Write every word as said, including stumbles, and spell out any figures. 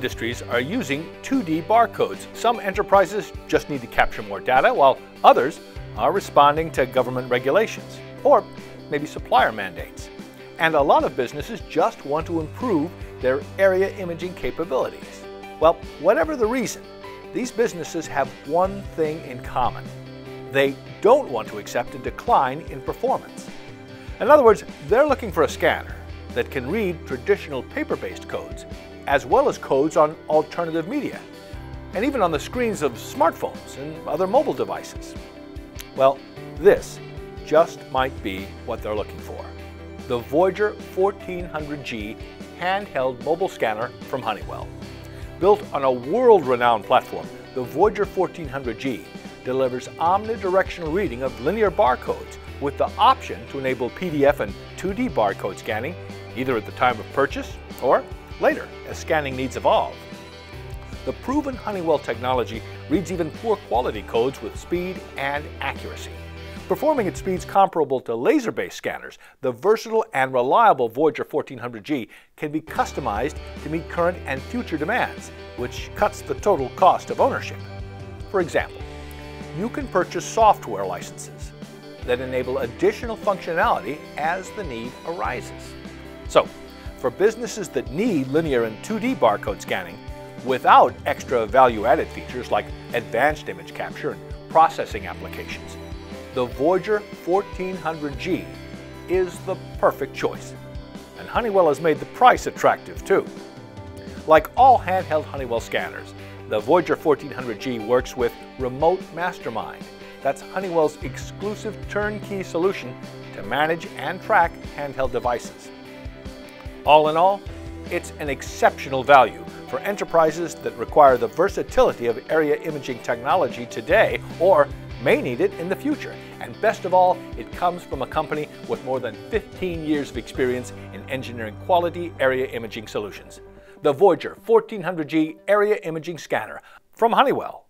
industries are using two D barcodes. Some enterprises just need to capture more data, while others are responding to government regulations or maybe supplier mandates. And a lot of businesses just want to improve their area imaging capabilities. Well, whatever the reason, these businesses have one thing in common. They don't want to accept a decline in performance. In other words, they're looking for a scanner that can read traditional paper-based codes, as well as codes on alternative media, and even on the screens of smartphones and other mobile devices. Well, this just might be what they're looking for. The Voyager fourteen hundred G handheld mobile scanner from Honeywell. Built on a world-renowned platform, the Voyager fourteen hundred G delivers omnidirectional reading of linear barcodes with the option to enable P D F and two D barcode scanning either at the time of purchase or later as scanning needs evolve. The proven Honeywell technology reads even poor quality codes with speed and accuracy. Performing at speeds comparable to laser-based scanners, the versatile and reliable Voyager fourteen hundred G can be customized to meet current and future demands, which cuts the total cost of ownership. For example, you can purchase software licenses that enable additional functionality as the need arises. So, for businesses that need linear and two D barcode scanning without extra value-added features like advanced image capture and processing applications, the Voyager fourteen hundred G is the perfect choice. And Honeywell has made the price attractive too. Like all handheld Honeywell scanners, the Voyager fourteen hundred G works with Remote Mastermind. That's Honeywell's exclusive turnkey solution to manage and track handheld devices. All in all, it's an exceptional value for enterprises that require the versatility of area imaging technology today or may need it in the future. And best of all, it comes from a company with more than fifteen years of experience in engineering quality area imaging solutions. The Voyager fourteen hundred G Area Imaging Scanner from Honeywell.